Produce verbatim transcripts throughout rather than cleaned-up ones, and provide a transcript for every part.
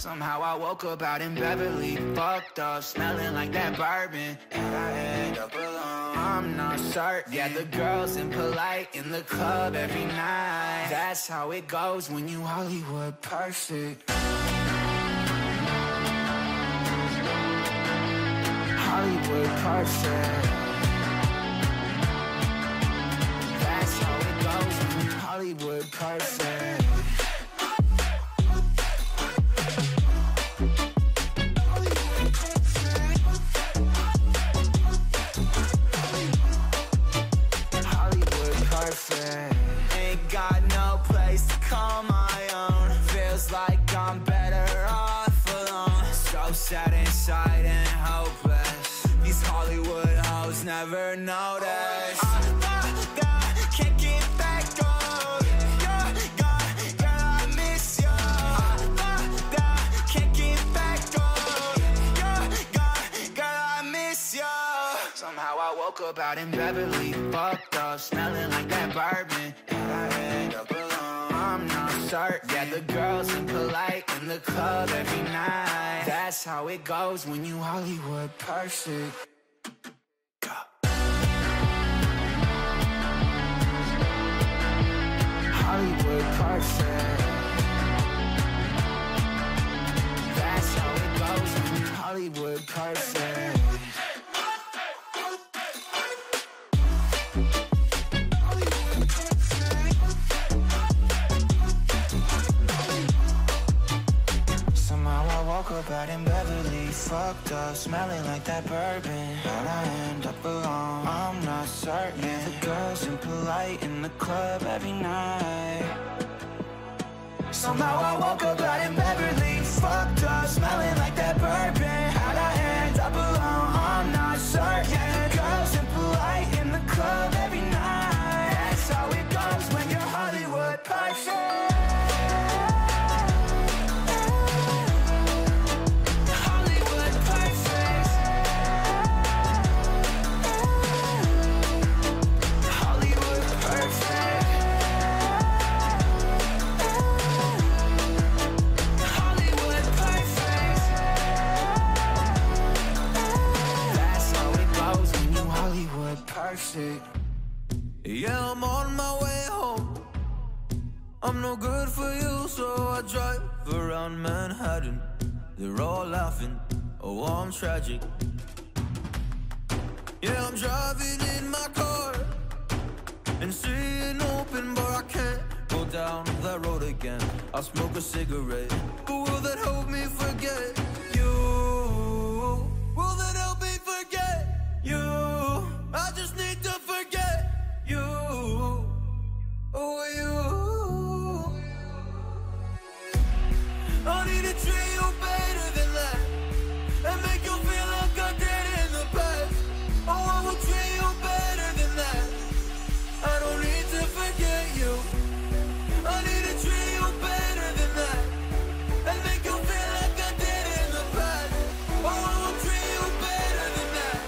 Somehow I woke up out in Beverly, fucked up, smelling like that bourbon, and I end up alone. I'm not certain. Yeah, the girls impolite in the club every night. That's how it goes when you Hollywood perfect. Hollywood perfect. That's how it goes when you Hollywood perfect. Ain't got no place to call my own. Feels like I'm better off alone. So sad inside and hopeless. These Hollywood hoes never notice. I out in Beverly, fucked up, smelling like that bourbon, and I end up alone. I'm not certain. Yeah, the girls impolite in the club every night. That's how it goes when you Hollywood perfect. Hollywood perfect. That's how it goes when you Hollywood perfect. Out in Beverly, fucked up, smelling like that bourbon, but I end up alone. I'm not certain. The girls impolite in the club every night. Somehow I woke up out in Beverly, fucked up, smelling like that bourbon, how'd I end up alone? I'm not certain. The girls impolite in the club every night. That's how it goes when you're Hollywood person. Yeah, I'm on my way home. I'm no good for you, so I drive around Manhattan. They're all laughing, oh, I'm tragic. Yeah, I'm driving in my car and seeing open, but I can't go down that road again. I smoke a cigarette, but will that help me forget you? Will that help me forget you? I just need to forget you, oh you. I need to treat you better than that, and make you feel like I did in the past. Oh, I will treat you better than that. I don't need to forget you. I need to treat you better than that, and make you feel like I did in the past. Oh, I will treat you better than that.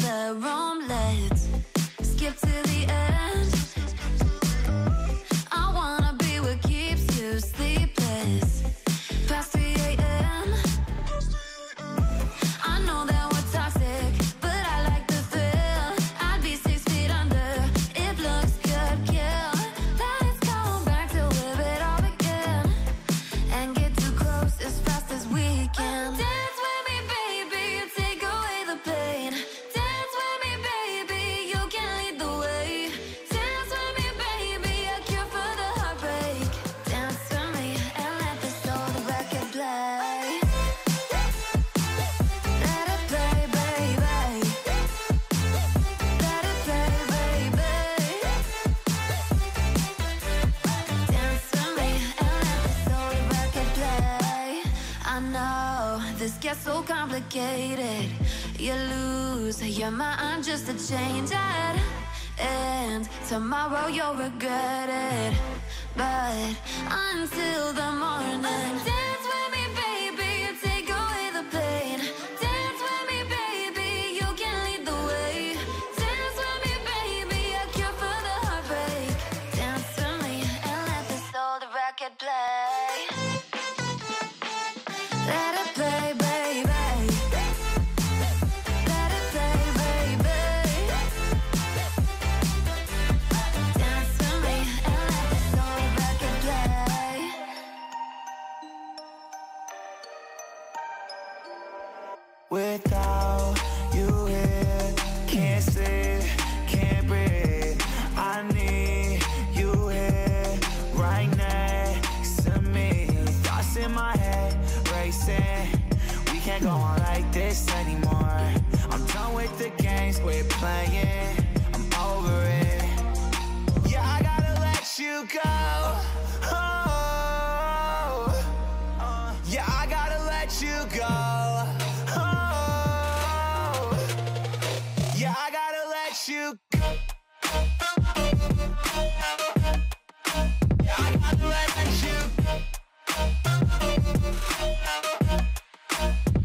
the room, let's skip to the end. I wanna be what keeps you sleepless past three A M I know that we're toxic, but I like the thrill. I'd be six feet under, it looks good, kill. That it's going back to where it all began, and get too close as fast as we can. Dance with me, baby, take away the pain. This gets so complicated. You lose your mind just to change it, and tomorrow you'll regret it. But until the morning, dance with me, baby, take away the pain. Dance with me, baby, you can lead the way. Dance with me, baby, a cure for the heartbreak. Dance with me and let this old record play. Without you here, can't sit, can't breathe. I need you here, right next to me. Thoughts in my head, racing. We can't go on like this anymore. I'm done with the games we're playing, I'm over it. Yeah, I gotta let you go, oh. Yeah, I gotta let you go. You go. I gotta let you go. I gotta let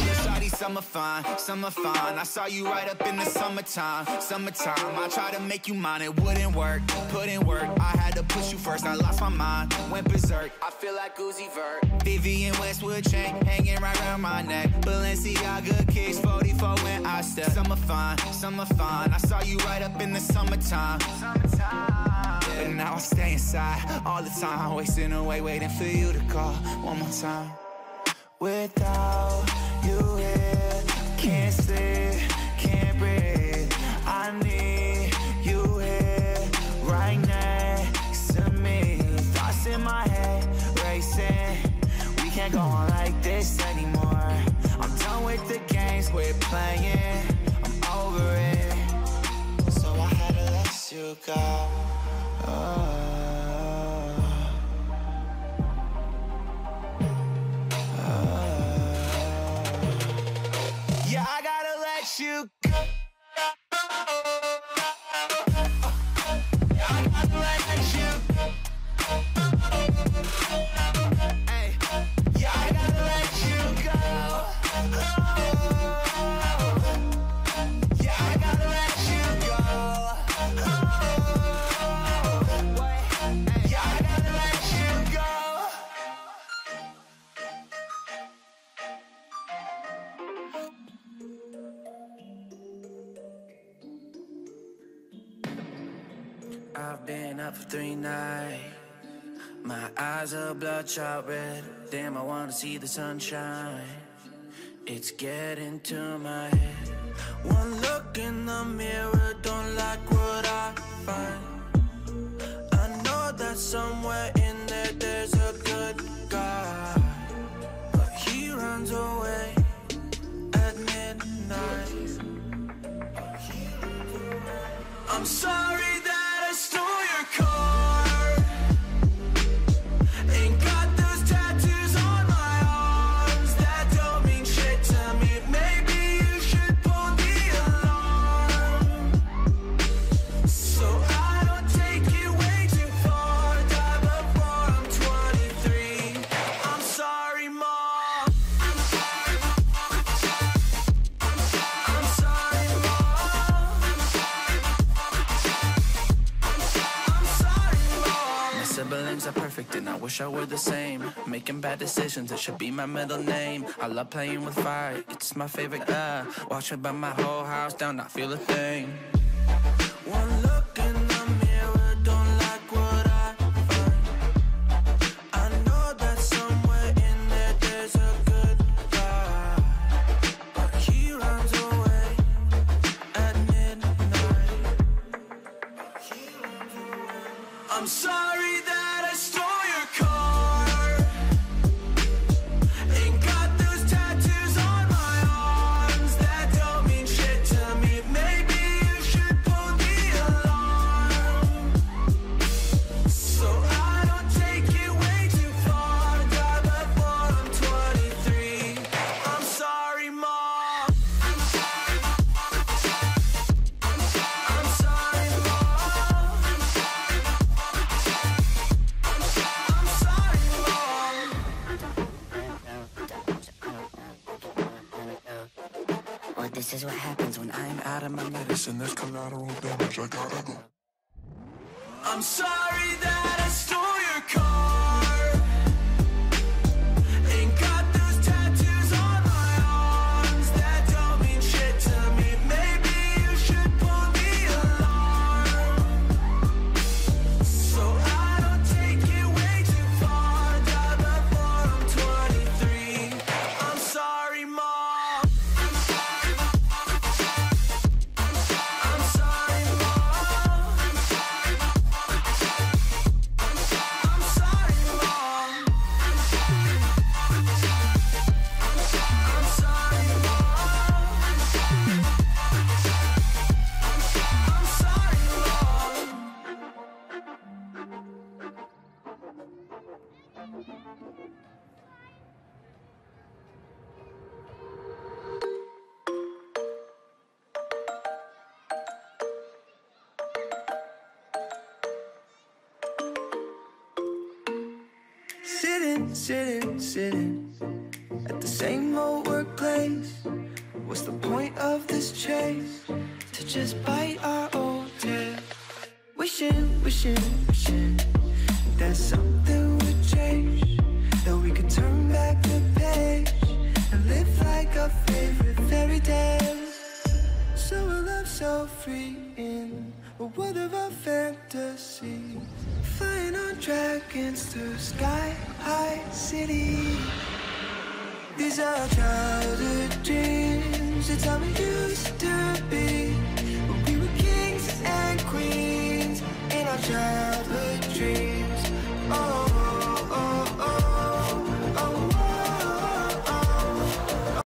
you go. Shawty, summer fine, summer fine. I saw you right up in the summertime, summertime. I tried to make you mine, it wouldn't work, couldn't work. I had to push you first, I lost my mind, went berserk. I feel like Uzi Vert. Vivian Westwood chain hanging right round my neck. Balenciaga kicks forty-four when I step. Summer fine, summer fine. I saw you right up in the summertime. Summertime. Yeah. But now I stay inside all the time, wasting away, waiting for you to call one more time. Without you here, can't sleep, can't breathe. I need you here, right next to me. Thoughts in my head, racing. We can't go on like this anymore. I'm done with the games we're playing, I'm over it. So I had to let you go, oh. You go. I gotta let you go. Hey, yeah, I gotta let you go. Oh. Yeah, I gotta let you go. Oh. Yeah, I gotta let you go. I've been up for three nights, my eyes are bloodshot red. Damn, I wanna see the sunshine, it's getting to my head. One look in the mirror, don't like what I find. I know that somewhere in there there's a good guy, but he runs away at midnight. I'm sorry that I'm sorry. feelings are perfect and I wish I were the same. Making bad decisions, it should be my middle name. I love playing with fire, it's my favorite uh, watch it burn my whole house down, not feel a thing. One look in the mirror, don't like what I find. I know that somewhere in there there's a good vibe, but he runs away at midnight. I'm sorry that I stole your car and got those tattoos on my arms that don't mean shit to me. Maybe you should pull the alarm so I don't take it way too far. Die before I'm twenty-three. I'm sorry, Mom. I'm sorry. I'm sorry. I'm sorry. I'm sorry, Mom. I'm sorry. I'm sorry, Mom. Well, this is what happens when I'm out of my medicine. There's collateral damage, I gotta go. I'm sorry that I stole your car and got those tattoos on my arms that don't mean shit to me. Maybe you should pull the alarm so I don't take it way too far. Die before I'm twenty-three. I'm sorry, Mom. I'm sorry. I'm sorry, Mom. I'm sorry. I'm sorry, Mom. I'm sorry. I'm sorry, Mom. I'm sorry. I'm sorry, Mom. Sitting, sitting, sitting at the same old workplace. What's the point of this chase? To just bite our old tail. Wishing, wishing, wishing that something would change, that we could turn back the page and live like our favorite fairy tales. So a love so free in a world of our fantasies, flying on dragons through sky high cities. These are childhood dreams. It's how we used to be.